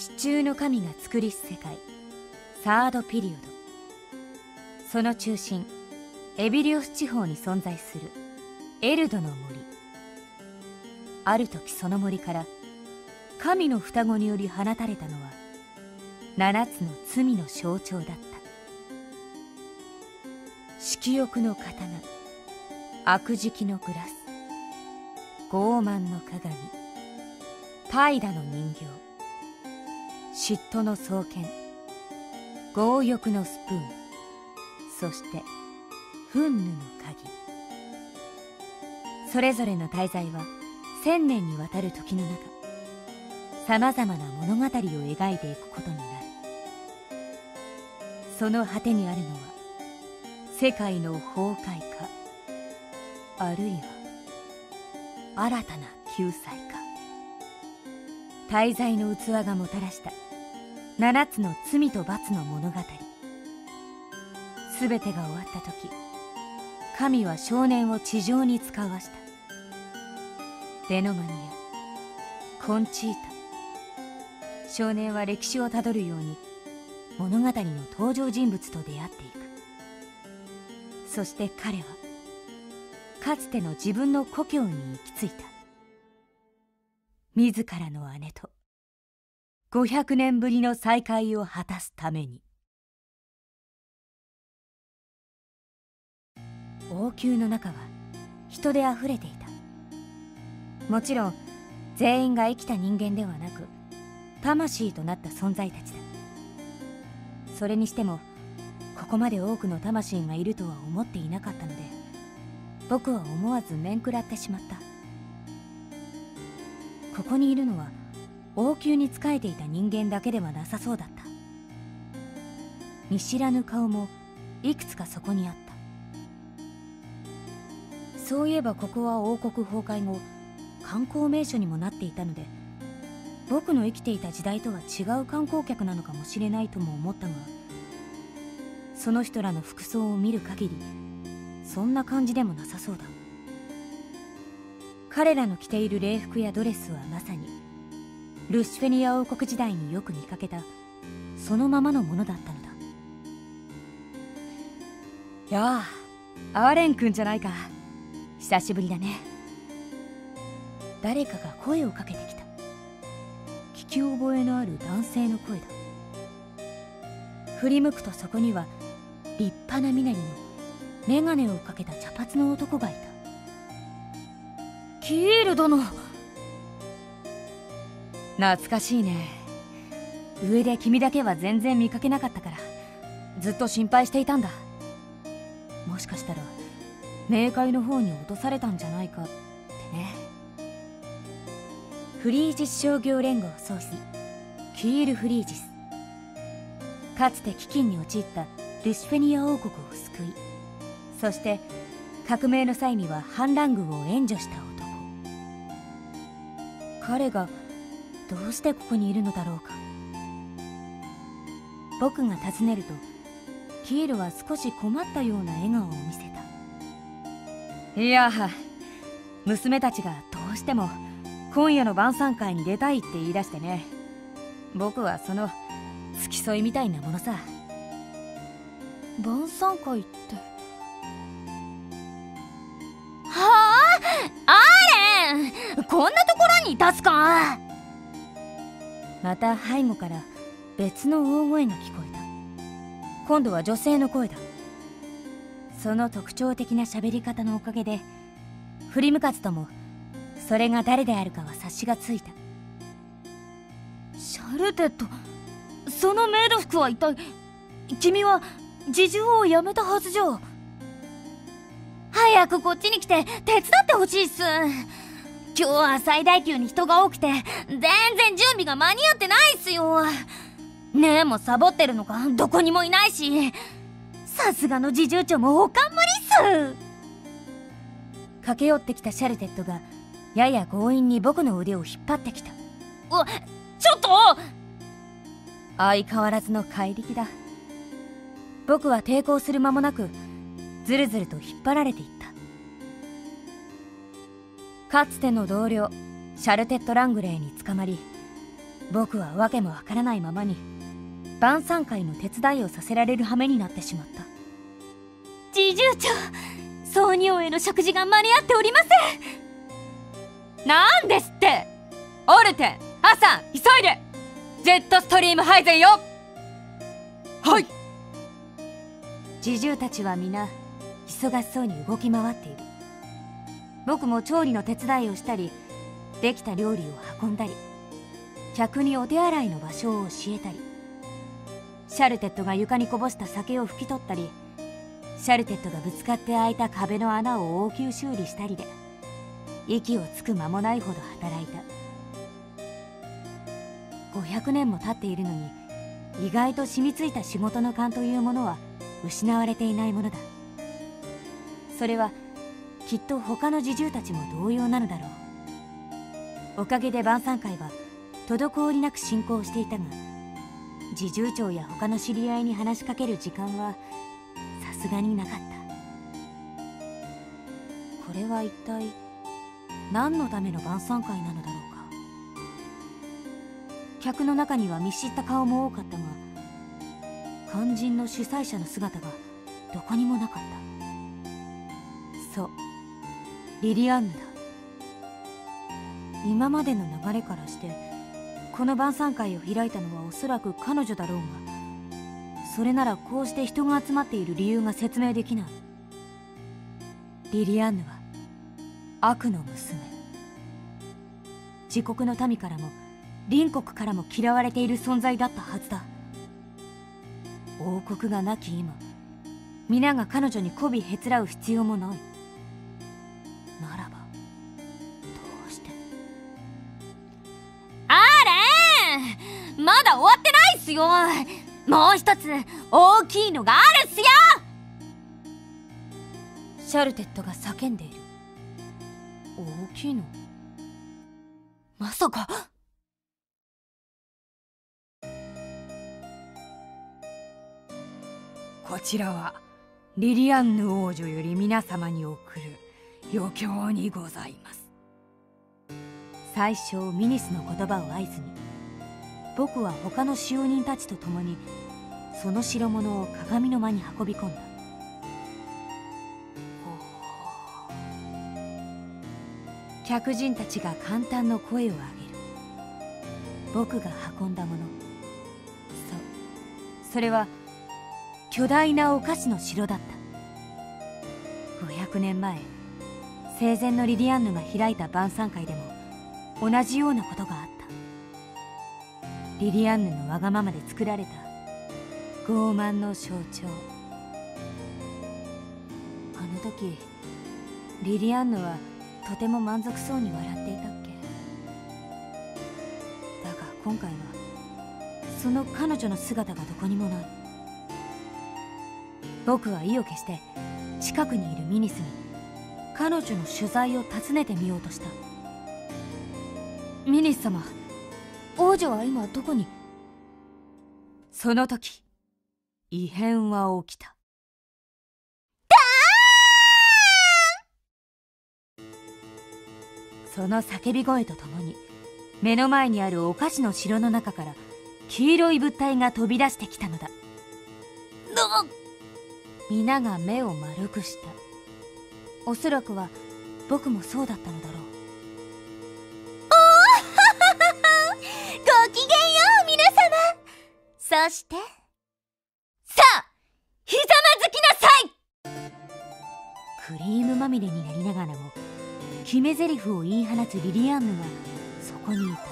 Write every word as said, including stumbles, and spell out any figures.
地中の神が作りし世界サードピリオド、その中心エビリオス地方に存在するエルドの森。ある時その森から神の双子により放たれたのはななつの罪の象徴だった。色欲の刀、悪食のグラス、傲慢の鏡、怠惰の人形、嫉妬の双剣、強欲のスプーン、そして憤怒の鍵。それぞれの滞在は千年にわたる時の中、さまざまな物語を描いていくことになる。その果てにあるのは世界の崩壊か、あるいは新たな救済か。大罪の器がもたらした七つの罪と罰の物語。すべてが終わった時、神は少年を地上に使わした。デノマニア、コンチータ、少年は歴史をたどるように物語の登場人物と出会っていく。そして彼はかつての自分の故郷に行き着いた。自らの姉とごひゃくねんぶりの再会を果たすために。王宮の中は人であふれていた。もちろん全員が生きた人間ではなく、魂となった存在たちだ。それにしてもここまで多くの魂がいるとは思っていなかったので、僕は思わず面食らってしまった。ここにいるのは王宮に仕えていた人間だけではなさそうだった。見知らぬ顔もいくつかそこにあった。そういえばここは王国崩壊後観光名所にもなっていたので、僕の生きていた時代とは違う観光客なのかもしれないとも思ったが、その人らの服装を見る限りそんな感じでもなさそうだ。彼らの着ている礼服やドレスはまさにルシフェニア王国時代によく見かけたそのままのものだったのだ。やあ、アーレン君じゃないか、久しぶりだね。誰かが声をかけてきた。聞き覚えのある男性の声だ。振り向くとそこには立派な身なりの眼鏡をかけた茶髪の男がいた。キール殿、懐かしいね。上で君だけは全然見かけなかったから、ずっと心配していたんだ。もしかしたら冥界の方に落とされたんじゃないかってね。フリージス商業連合創始、キール・フリージス。かつて飢饉に陥ったルシフェニア王国を救い、そして革命の際には反乱軍を援助した男。彼がどうしてここにいるのだろうか。僕が尋ねるとキールは少し困ったような笑顔を見せた。いや、娘たちがどうしても今夜の晩餐会に出たいって言い出してね。僕はその付き添いみたいなものさ。晩餐会って、こんなところにいたすか。また背後から別の大声が聞こえた。今度は女性の声だ。その特徴的な喋り方のおかげで振り向かずともそれが誰であるかは察しがついた。シャルテット、そのメイド服は一体、君は侍従を辞めたはずじゃ。早くこっちに来て手伝ってほしいっす。今日は最大級に人が多くて全然準備が間に合ってないっすよ。ねえ、もうサボってるのか、どこにもいないし。さすがの侍従長もほかん無理っす。駆け寄ってきたシャルテットがやや強引に僕の腕を引っ張ってきた。お、ちょっと。相変わらずの怪力だ。僕は抵抗する間もなくずるずると引っ張られていった。かつての同僚シャルテット・ラングレーに捕まり、僕は訳もわからないままに晩餐会の手伝いをさせられる羽目になってしまった。侍従長、挿仁王への食事が間に合っておりません。なんですって。オルテ、アサン、急いでジェットストリーム配膳よ。はい。侍従たちは皆忙しそうに動き回っている。僕も調理の手伝いをしたり、できた料理を運んだり、客にお手洗いの場所を教えたり、シャルテットが床にこぼした酒を拭き取ったり、シャルテットがぶつかって開いた壁の穴を応急修理したりで、息をつく間もないほど働いた。ごひゃくねんも経っているのに、意外と染みついた仕事の勘というものは失われていないものだ。それはきっと他の侍従たちも同様なのだろう。おかげで晩餐会は滞りなく進行していたが、侍従長や他の知り合いに話しかける時間はさすがになかった。これは一体何のための晩餐会なのだろうか。客の中には見知った顔も多かったが、肝心の主催者の姿がどこにもなかった。そう、リリアンヌだ。今までの流れからしてこの晩餐会を開いたのはおそらく彼女だろうが、それならこうして人が集まっている理由が説明できない。リリアンヌは悪の娘。自国の民からも隣国からも嫌われている存在だったはずだ。王国がなき今、皆が彼女に媚びへつらう必要もない。ならばまだ終わってないっすよ。もう一つ大きいのがあるっすよ。シャルテットが叫んでいる。大きいの、まさか。こちらはリリアンヌ王女より皆様に贈る余興にございます。最初ミニスの言葉を合図に、僕は他の使用人たちと共にその代物を鏡の間に運び込んだ。客人たちが簡単の声を上げる。僕が運んだもの、そう、それは巨大なお菓子の城だった。ごひゃくねんまえ、生前のリリアンヌが開いた晩餐会でも同じようなことがあった。リリアンヌのわがままで作られた傲慢の象徴。あの時リリアンヌはとても満足そうに笑っていたっけ。だが今回はその彼女の姿がどこにもない。僕は意を決して近くにいるミニスに彼女の取材を訪ねてみようとした。ミニス様、王女は今どこに？その時、異変は起きた。ダーン！その叫び声とともに、目の前にあるお菓子の城の中から黄色い物体が飛び出してきたのだ。なっ！皆が目を丸くした。おそらくは僕もそうだったのだろう。そしてさあ、ひざまずきなさい。クリームまみれになりながらも決め台詞を言い放つリリアンヌがそこにいた。